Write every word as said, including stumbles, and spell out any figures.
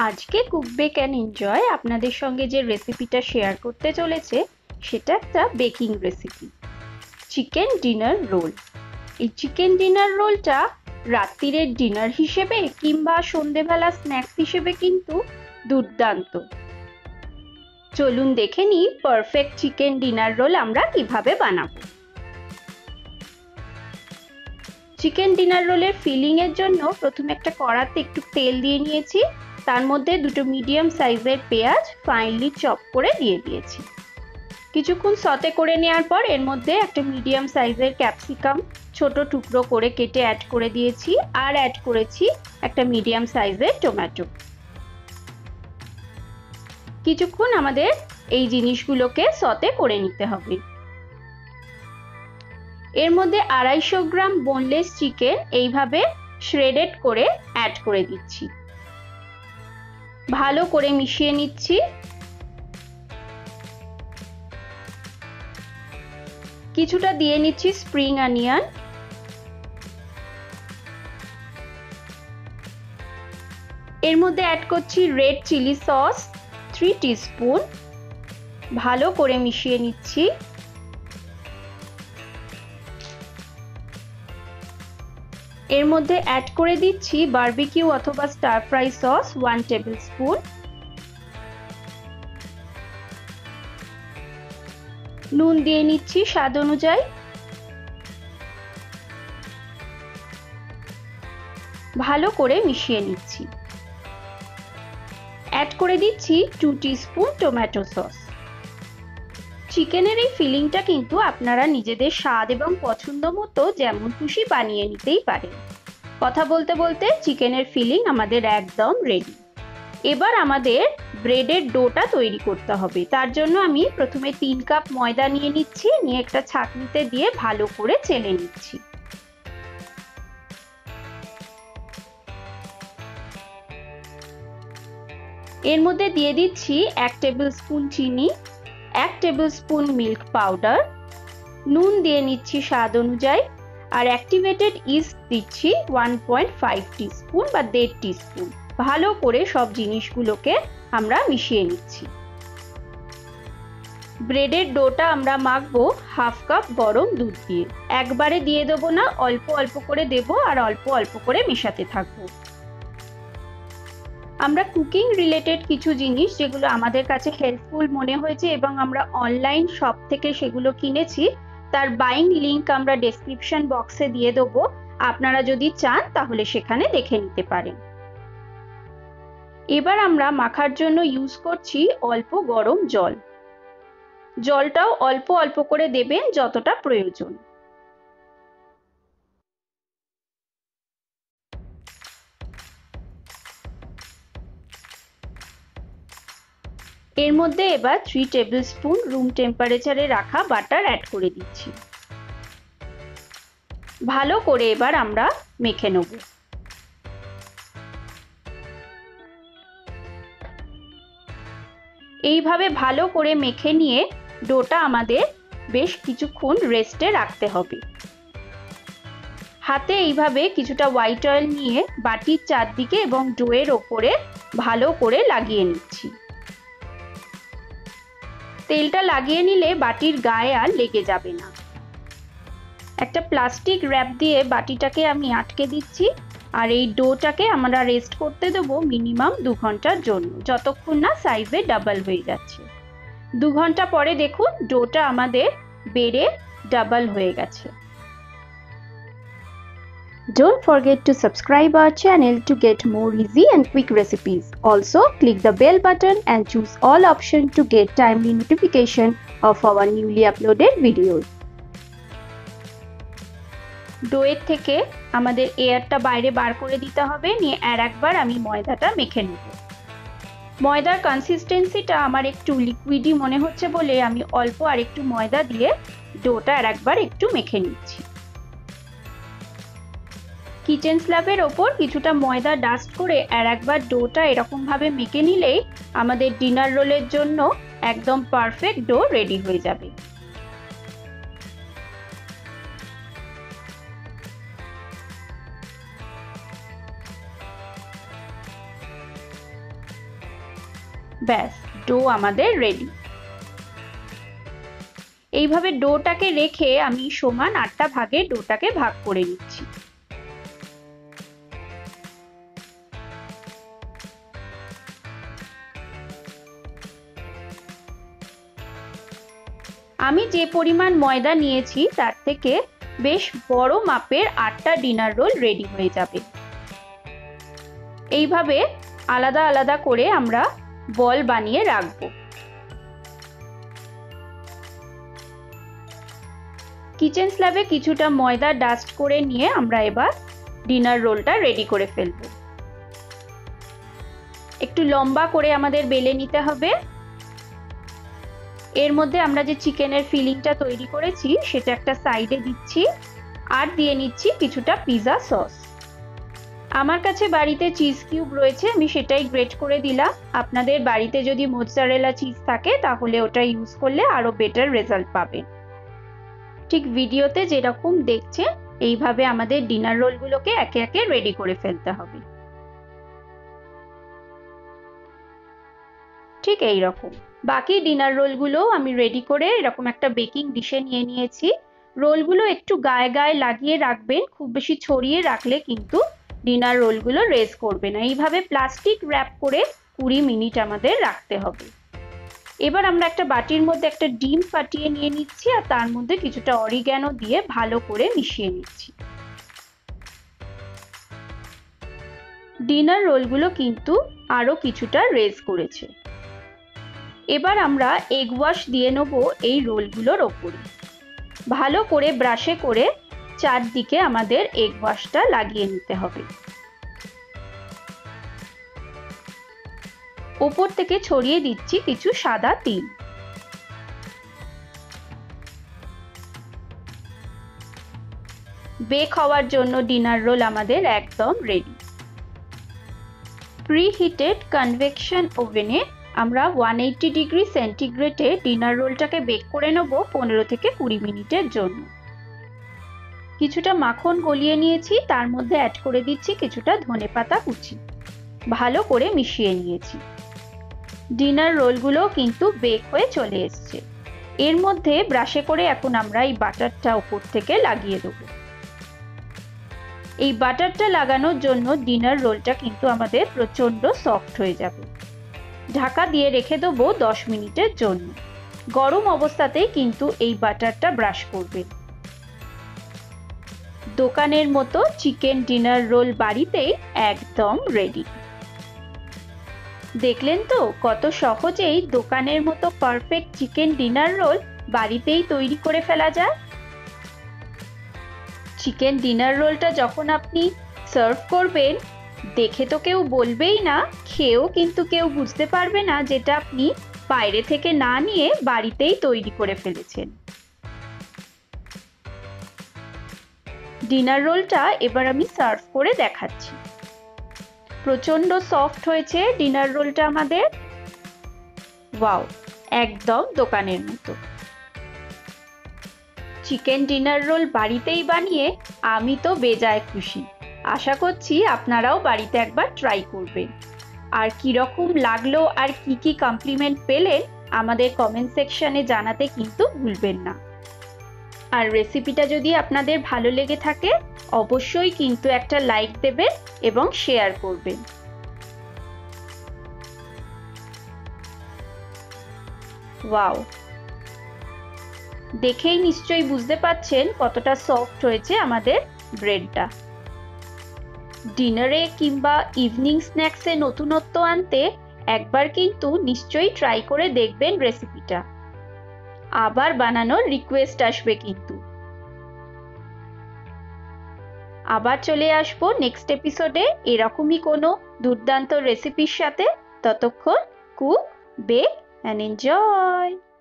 आज के cook bake and enjoy आपनादेर संगे जे रेसिपिटा शेयर करते चलेछे सेटा एकटा baking recipe chicken dinner roll. এই চিকেন ডিনার রোলটা রাত্রির ডিনার হিসেবে কিংবা সন্ধ্যাবেলা স্ন্যাক্স হিসেবে কিন্তু দুর্দান্ত। চলুন দেখে নিই পারফেক্ট চিকেন ডিনার রোল আমরা কিভাবে বানাবো। চিকেন ডিনার রোলের ফিলিং এর জন্য প্রথমে একটা কড়াতে একটু তেল দিয়ে নিয়েছি, তার মধ্যে দুটো মিডিয়াম সাইজের পেঁয়াজ ফাইনলি চপ করে দিয়ে দিয়েছি। কিছুক্ষণ সতে করে নেওয়ার পর এর মধ্যে একটা মিডিয়াম সাইজের ক্যাপসিকাম ছোট টুকরো করে কেটে অ্যাড করে দিয়েছি আর অ্যাড করেছি একটা মিডিয়াম সাইজের টমেটো। কিছুক্ষণ আমাদের এই জিনিসগুলোকে সতে করে নিতে হবে। এর মধ্যে আড়াইশো গ্রাম বোনলেস চিকেন এইভাবে শ্রেডেড করে অ্যাড করে দিচ্ছি, ভালো করে মিশিয়ে নিচ্ছি। কিছুটা দিয়ে নিচ্ছি স্প্রিং অনিয়ন, এর মধ্যে অ্যাড করছি red chilli sauce three teaspoon, ভালো করে মিশিয়ে নিচ্ছি। এর মধ্যে অ্যাড করে দিচ্ছি বারবিকিউ অথবা stir fry sauce one tablespoon, নুন দিয়ে নিচ্ছি স্বাদ অনুযায়ী, ভালো করে মিশিয়ে নিচ্ছি। অ্যাড করে দিচ্ছি টু টিস্পুন টমেটো সস। চিকেনের এই ফিলিংটা কিন্তু আপনারা নিজেদের স্বাদ এবং পছন্দ মতো যেমন খুশি বানিয়ে নিতেই পারেন। কথা বলতে বলতে চিকেনের ফিলিং আমাদের একদম রেডি। এবার আমাদের ব্রেডের ডোটা তৈরি করতে হবে, তার জন্য আমি প্রথমে তিন কাপ ময়দা নিয়ে নিচ্ছি, নিয়ে একটা ছাঁকনিতে দিয়ে ভালো করে চেলে নিচ্ছি। এর মধ্যে দিয়ে দিচ্ছি এক টেবিল স্পুন চিনি, এক টেবিল স্পুন মিল্ক পাউডার, নুন দিয়ে নিচ্ছি স্বাদ অনুযায়ী, আর অ্যাক্টিভেটেড ইস্ট দিচ্ছি ওয়ান পয়েন্ট ফাইভ টিস্পুন বা দেড় টিস্পুন। ভালো করে সব জিনিসগুলোকে আমরা মিশিয়ে নিচ্ছি। ব্রেডের ডোটা আমরা মাখবো হাফ কাপ গরম দুধ দিয়ে, একবারে দিয়ে দেবো না, অল্প অল্প করে দেবো আর অল্প অল্প করে মেশাতে থাকবো। আমরা কুকিং রিলেটেড কিছু জিনিস যেগুলো আমাদের কাছে হেল্পফুল মনে হয়েছে এবং আমরা অনলাইন শপ থেকে সেগুলো কিনেছি, তার বাইং লিঙ্ক আমরা ডেসক্রিপশন বক্সে দিয়ে দেবো, আপনারা যদি চান তাহলে সেখানে দেখে নিতে পারেন। এবার আমরা মাখার জন্য ইউজ করছি অল্প গরম জল, জলটাও অল্প অল্প করে দেবেন যতটা প্রয়োজন। এর মধ্যে এবার থ্রি টেবিল স্পুন রুম টেম্পারেচারে রাখা বাটার অ্যাড করে দিচ্ছি, ভালো করে এবার আমরা মেখে নেব। এইভাবে ভালো করে মেখে নিয়ে ডোটা আমাদের বেশ কিছুক্ষণ রেস্টে রাখতে হবে। হাতে এইভাবে কিছুটা হোয়াইট অয়েল নিয়ে বাটির চারদিকে এবং ডোয়ের ওপরে ভালো করে লাগিয়ে নিচ্ছি। তেলটা লাগিয়ে নিলে বাটির গায়ে আর লেগে যাবে না। একটা প্লাস্টিক র্যাপ দিয়ে বাটিটাকে আমি আটকে দিচ্ছি, আর এই ডোটাকে আমরা রেস্ট করতে দেবো মিনিমাম দু ঘন্টার জন্য, যতক্ষণ না সাইজে ডাবল হয়ে যাচ্ছে। দু ঘন্টা পরে দেখুন ডোটা আমাদের বেড়ে ডাবল হয়ে গেছে। Don't forget to subscribe our channel to get more easy and quick recipes. Also, click the bell button and choose all option to get timely notification of our newly uploaded videos. ডোয়ের থেকে আমাদের এয়ারটা বাইরে বার করে দিতে হবে, নিয়ে আর একবার আমি ময়দাটা মেখে নেব। ময়দার কনসিস্টেন্সিটা আমার একটু লিকুইডি মনে হচ্ছে বলে আমি অল্প আর একটু ময়দা দিয়ে ডোটা আর একবার একটু মেখে নিচ্ছি। কিচেন স্ল্যাবের ওপর কিছুটা ময়দা ডাস্ট করে আর একবার ডোটা এরকমভাবে মেখে নিলেই আমাদের ডিনার রোলের জন্য একদম পারফেক্ট ডো রেডি হয়ে যাবে। ব্যাস ডো আমাদের রেডি। এইভাবে ডোটাকে রেখে আমি সমান আটটা ভাগে ডোটাকে ভাগ করে নিচ্ছি। আমি যে পরিমাণ ময়দা নিয়েছি তার থেকে বেশ বড় মাপের আটটা ডিনার রোল রেডি হয়ে যাবে। এইভাবে আলাদা আলাদা করে আমরা বল বানিয়ে রাখব। কিচেন স্ল্যাবে কিছুটা ময়দা ডাস্ট করে নিয়ে আমরা এবার ডিনার রোলটা রেডি করে ফেলব। একটু লম্বা করে আমাদের বেলে নিতে হবে। এর মধ্যে আমরা যে চিকেনের ফিলিংটা তৈরি করেছি সেটা একটা সাইডে দিচ্ছি, আর দিয়ে নিচ্ছি কিছুটা পিজা সস। আমার কাছে বাড়িতে চিজ কিউব রয়েছে, আমি সেটাই গ্রেট করে দিলাম। আপনাদের বাড়িতে যদি মোজারেলা চিজ থাকে তাহলে ওটা ইউজ করলে আরো বেটার রেজাল্ট পাবেন। ঠিক ভিডিওতে যেরকম দেখছেন এইভাবে আমাদের ডিনার রোলগুলোকে একে একে রেডি করে ফেলতে হবে, ঠিক এই রকম। বাকি ডিনার রোলগুলো আমি রেডি করে এরকম একটা বেকিং ডিশে নিয়ে নিয়েছি। রোলগুলো একটু গায়ে গায়ে লাগিয়ে রাখবেন, খুব বেশি ছড়িয়ে রাখলে কিন্তু ডিনার রোলগুলো রেজ করবে না। এইভাবে প্লাস্টিক র্যাপ করে কুড়ি মিনিট আমাদের রাখতে হবে। এবার আমরা একটা বাটির মধ্যে একটা ডিম ফাটিয়ে নিয়ে নিচ্ছি, আর তার মধ্যে কিছুটা অরিগ্যানো দিয়ে ভালো করে মিশিয়ে নিচ্ছি। ডিনার রোলগুলো কিন্তু আরো কিছুটা রেজ করেছে। এবার আমরা এগ ওয়াশ দিয়ে নেব এই রোলগুলোর ওপরে। ভালো করে ব্রাশে করে চারদিকে আমাদের এগ ওয়াশটা লাগিয়ে নিতে হবে। ওপর থেকে ছড়িয়ে দিচ্ছি কিছু সাদা তিল। বেক হওয়ার জন্য ডিনার রোল আমাদের একদম রেডি। প্রিহিটেড কনভেকশন ওভেনে আমরা একশো আশি ডিগ্রি সেন্টিগ্রেডে ডিনার রোলটাকে বেক করে নেব পনেরো থেকে কুড়ি মিনিটের জন্য। কিছুটা মাখন গলিয়ে নিয়েছি, তার মধ্যে অ্যাড করে দিচ্ছি কিছুটা ধনেপাতা কুচি, ভালো করে মিশিয়ে নিয়েছি। ডিনার রোলগুলো কিন্তু বেক হয়ে চলে এসছে। এর মধ্যে ব্রাশে করে এখন আমরা এই বাটারটা উপর থেকে লাগিয়ে দেব। এই বাটারটা লাগানোর জন্য ডিনার রোলটা কিন্তু আমাদের প্রচন্ড সফট হয়ে যাবে। ঢাকা দিয়ে রেখে দেবো দশ মিনিটের জন্য। গরম অবস্থাতেই কিন্তু এই বাটারটা ব্রাশ করবে। দোকানের মতো চিকেন ডিনার রোল বাড়িতেই একদম রেডি। দেখলেন তো কত সহজেই দোকানের মতো পারফেক্ট চিকেন ডিনার রোল বাড়িতেই তৈরি করে ফেলা যায়। চিকেন ডিনার রোলটা যখন আপনি সার্ভ করবেন, দেখে তো কেউ বলবেই না, খেয়েও কিন্তু কেউ বুঝতে পারবে না যেটা আপনি বাইরে থেকে না নিয়ে বাড়িতেই তৈরি করে ফেলেছেন। ডিনার রোলটা এবার আমি সার্ভ করে দেখাচ্ছি। প্রচন্ড সফট হয়েছে ডিনার রোলটা আমাদের। ওয়াও, একদম দোকানের মতো। চিকেন ডিনার রোল বাড়িতেই বানিয়ে আমি তো বেজায় খুশি। আশা করছি আপনারাও বাড়িতে একবার ট্রাই করবেন। আর কীরকম লাগলো আর কি কি কমপ্লিমেন্ট পেলেন আমাদের কমেন্ট সেকশানে জানাতে কিন্তু ভুলবেন না। আর রেসিপিটা যদি আপনাদের ভালো লেগে থাকে অবশ্যই কিন্তু একটা লাইক দেবেন এবং শেয়ার করবেন। ওয়াও, দেখেই নিশ্চয়ই বুঝতে পারছেন কতটা সফট হয়েছে আমাদের ব্রেডটা। ডিনারে কিংবা ইভিনিং স্ন্যাক্সে নতুনত্ব আনতে একবার কিন্তু নিশ্চয়ই ট্রাই করে দেখবেন রেসিপিটা। আবার বানানোর রিকোয়েস্ট আসবে কিন্তু। আবার চলে আসবো নেক্সট এপিসোডে এরকমই কোনো দুর্দান্ত রেসিপির সাথে। ততক্ষণ কুক, বেক অ্যান্ড এনজয়।